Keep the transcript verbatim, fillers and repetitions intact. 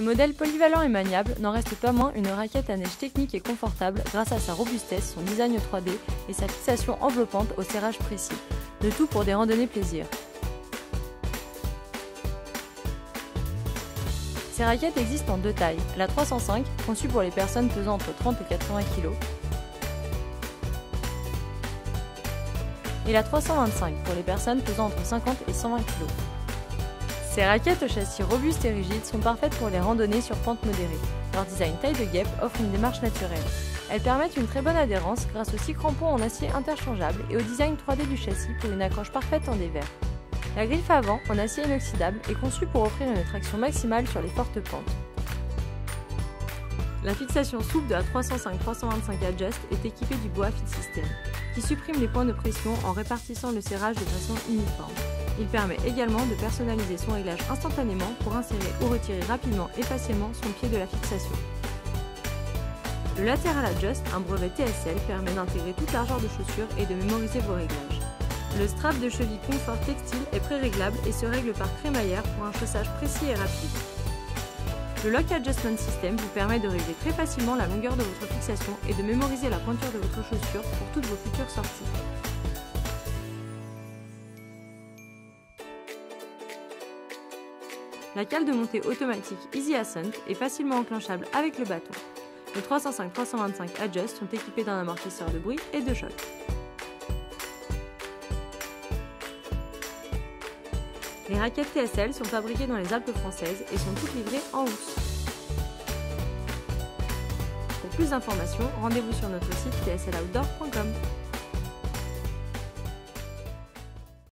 Ce modèle polyvalent et maniable n'en reste pas moins une raquette à neige technique et confortable grâce à sa robustesse, son design trois D et sa fixation enveloppante au serrage précis. Le tout pour des randonnées plaisir. Ces raquettes existent en deux tailles, la trois cent cinq, conçue pour les personnes pesant entre trente et quatre-vingts kilos, et la trois cent vingt-cinq, pour les personnes pesant entre cinquante et cent vingt kilos. Ces raquettes au châssis robuste et rigide sont parfaites pour les randonnées sur pente modérée. Leur design taille de guêpe offre une démarche naturelle. Elles permettent une très bonne adhérence grâce aux six crampons en acier interchangeables et au design trois D du châssis pour une accroche parfaite en dévers. La griffe avant, en acier inoxydable, est conçue pour offrir une traction maximale sur les fortes pentes. La fixation souple de la trois cent cinq trois cent vingt-cinq Adjust est équipée du Boa Fit System, qui supprime les points de pression en répartissant le serrage de façon uniforme. Il permet également de personnaliser son réglage instantanément pour insérer ou retirer rapidement et facilement son pied de la fixation. Le Lateral Adjust, un brevet T S L, permet d'intégrer toute largeur de chaussure et de mémoriser vos réglages. Le strap de cheville confort textile est pré-réglable et se règle par crémaillère pour un chaussage précis et rapide. Le Lock Adjustment System vous permet de régler très facilement la longueur de votre fixation et de mémoriser la pointure de votre chaussure pour toutes vos futures sorties. La cale de montée automatique Easy Ascent est facilement enclenchable avec le bâton. Les trois cent cinq trois cent vingt-cinq Adjust sont équipés d'un amortisseur de bruit et de choc. Les raquettes T S L sont fabriquées dans les Alpes françaises et sont toutes livrées en housse. Pour plus d'informations, rendez-vous sur notre site T S L outdoor point com.